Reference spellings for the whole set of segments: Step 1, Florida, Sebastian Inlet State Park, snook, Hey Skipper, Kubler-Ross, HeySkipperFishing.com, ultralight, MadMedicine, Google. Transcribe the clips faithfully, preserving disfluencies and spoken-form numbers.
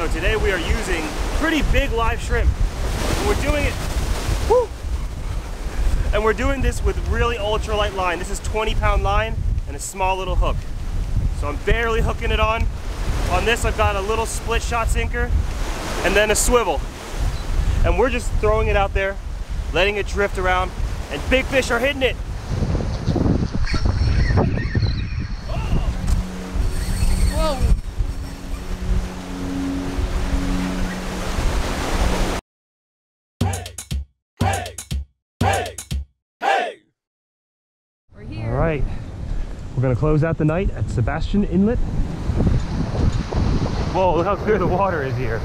So today we are using pretty big live shrimp. And we're doing it, woo! And we're doing this with really ultralight line. This is twenty pound line and a small little hook. So I'm barely hooking it on. On this I've got a little split shot sinker and then a swivel. And we're just throwing it out there, letting it drift around, and big fish are hitting it. Right. We're going to close out the night at Sebastian Inlet. Whoa, look how clear the water is here.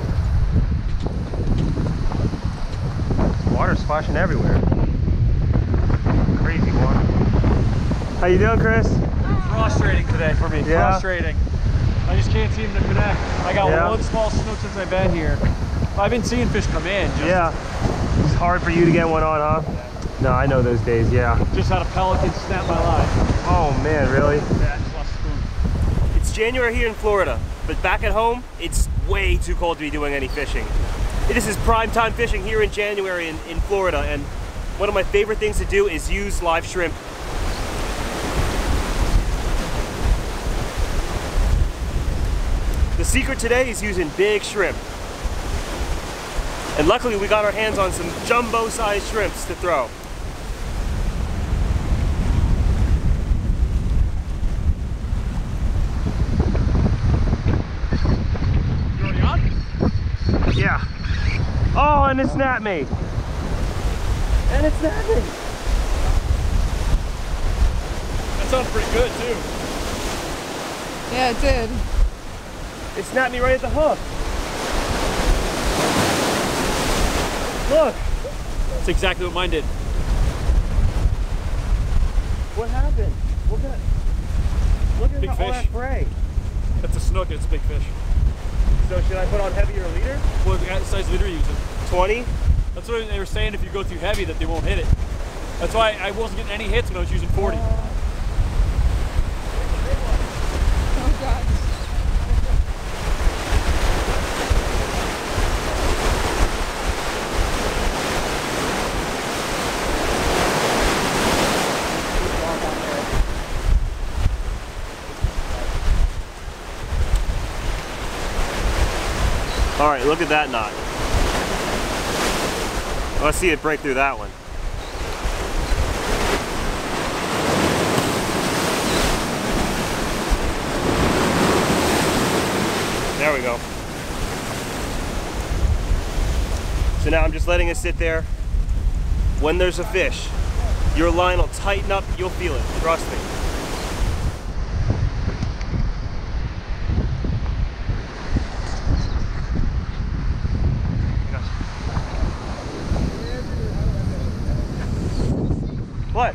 Water splashing everywhere. Crazy water. How you doing, Chris? Frustrating today for me. Yeah. Frustrating. I just can't seem to connect. I got yeah. one small snook since I've been here. I've been seeing fish come in. Just yeah. It's hard for you to get one on, huh? Yeah. No, I know those days, yeah. Just had a pelican snap my line. Oh man, really? Yeah, I just lost food. It's January here in Florida, but back at home, it's way too cold to be doing any fishing. This is prime time fishing here in January in, in Florida, and one of my favorite things to do is use live shrimp. The secret today is using big shrimp. And luckily we got our hands on some jumbo-sized shrimps to throw. Yeah. Oh, and it snapped me. And it snapped me. That sounds pretty good, too. Yeah, it did. It snapped me right at the hook. Look. That's exactly what mine did. What happened? Look at, look at big the, fish. All that fray. That's a snook, it's a big fish. So should I put on heavier leader? What size leader are you using? twenty? That's what they were saying, if you go too heavy that they won't hit it. That's why I wasn't getting any hits when I was using forty. Uh, oh god. All right, look at that knot. Oh, I see it break through that one. There we go. So now I'm just letting it sit there. When there's a fish, your line will tighten up, you'll feel it, trust me. What?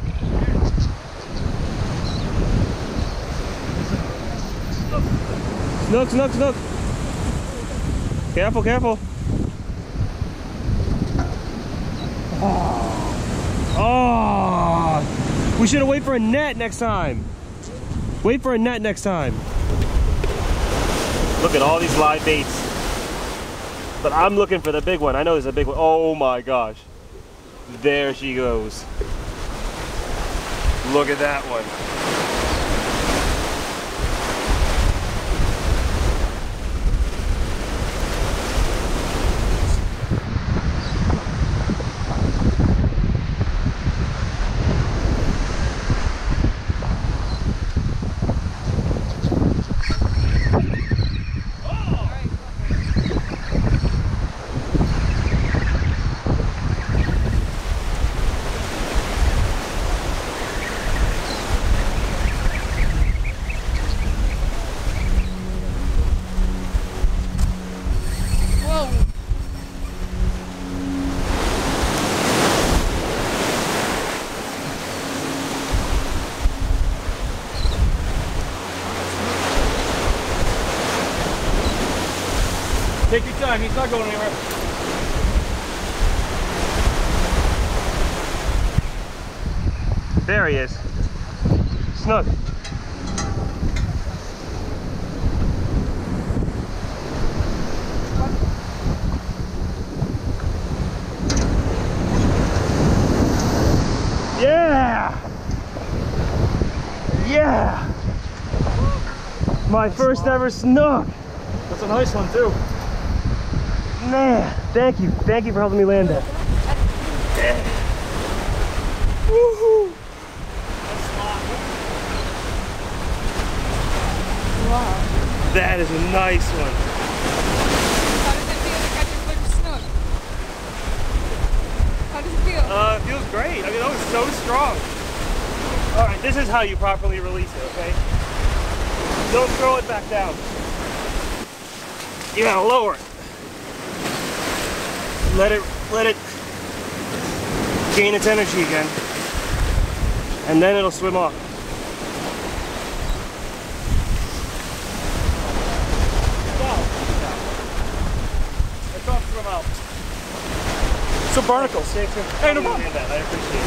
Snook, snook, snook. Careful, careful. Oh. Oh. We should have waited for a net next time. Wait for a net next time. Look at all these live baits. But I'm looking for the big one. I know there's a big one. Oh my gosh. There she goes. Look at that one. Take your time, he's not going anywhere. There he is. Snook. My first ever snook. That's a nice one too. Man, thank you. Thank you for helping me land that. Woohoo! Wow. That is a nice one. How does it feel to catch your first snook? How does it feel? Uh, it feels great. I mean, that was so strong. All right, this is how you properly release it, okay? Don't throw it back down. You gotta lower it. Let it let it gain its energy again. And then it'll swim off. It don't swim out. So barnacles. Hey, no problem. I appreciate it.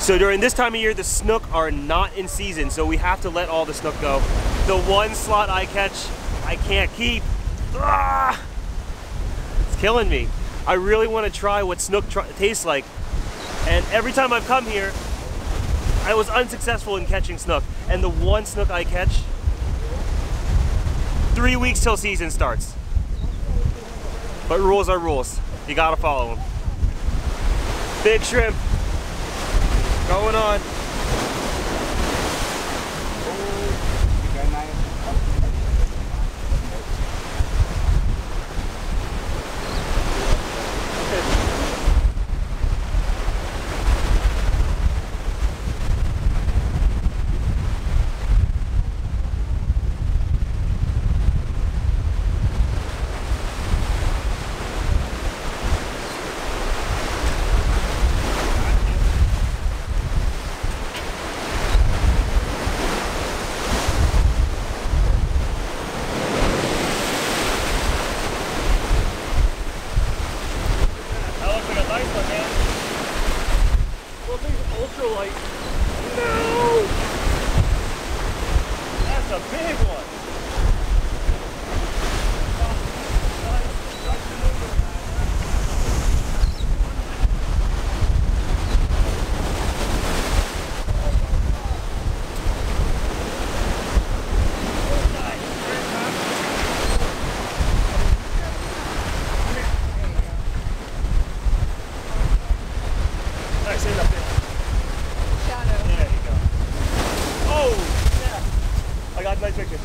So during this time of year, the snook are not in season, so we have to let all the snook go. The one slot I catch, I can't keep. Ah! Killing me. I really want to try what snook tr tastes like, and every time I've come here I was unsuccessful in catching snook, and the one snook I catch, three weeks till season starts. But rules are rules. You gotta follow them. Big shrimp going on.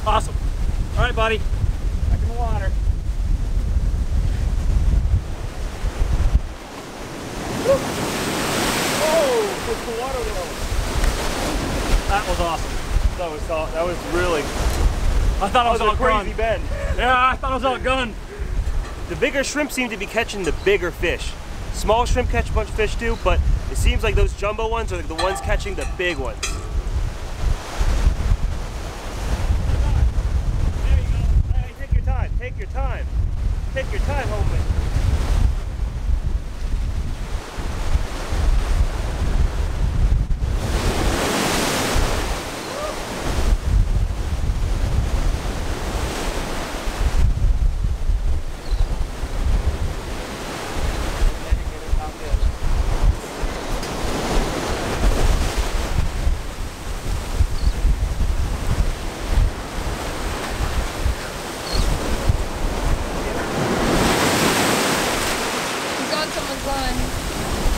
Awesome. All right, buddy. Back in the water. Woo. Oh, it's the water roll. That was awesome. That was all, that was really. I thought I was, was all crazy bend. Yeah, I thought I was all gunned. The bigger shrimp seem to be catching the bigger fish. Small shrimp catch a bunch of fish too, but it seems like those jumbo ones are the ones catching the big ones. Take your time. Take your time, homie.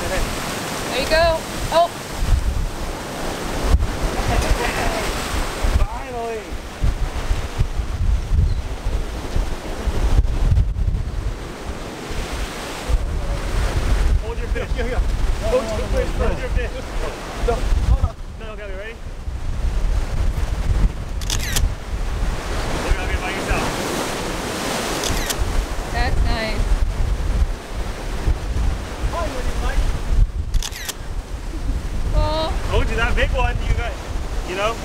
There you go. Oh! Finally! Hold your fish. Here, here. Hold your fish. Hold your fish. No, hold on. No, okay, ready? Look out here by yourself. That's nice. Told you that big one, you guys, you know,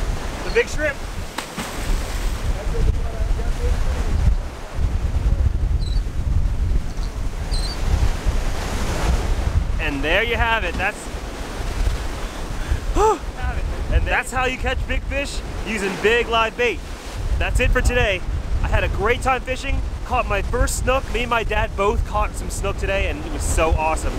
the big shrimp. And there you have it. That's have it. And that's how you catch big fish, using big live bait. That's it for today. I had a great time fishing. Caught my first snook. Me and my dad both caught some snook today, and it was so awesome.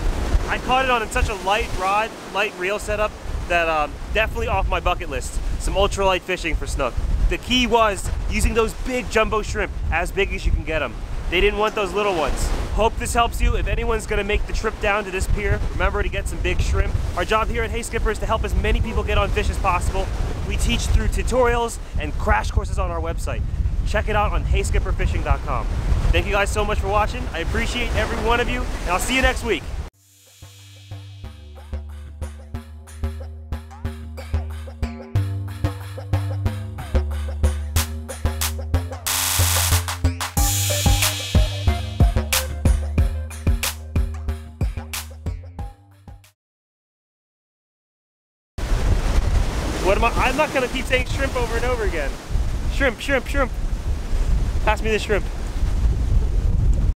I caught it on such a light rod, light reel setup. that um, definitely off my bucket list, some ultralight fishing for snook. The key was using those big jumbo shrimp, as big as you can get them. They didn't want those little ones. Hope this helps you. If anyone's gonna make the trip down to this pier, remember to get some big shrimp. Our job here at Hey Skipper is to help as many people get on fish as possible. We teach through tutorials and crash courses on our website. Check it out on Hey Skipper Fishing dot com. Thank you guys so much for watching. I appreciate every one of you, and I'll see you next week. What am I? I'm not gonna keep saying shrimp over and over again. Shrimp, shrimp, shrimp. Pass me the shrimp.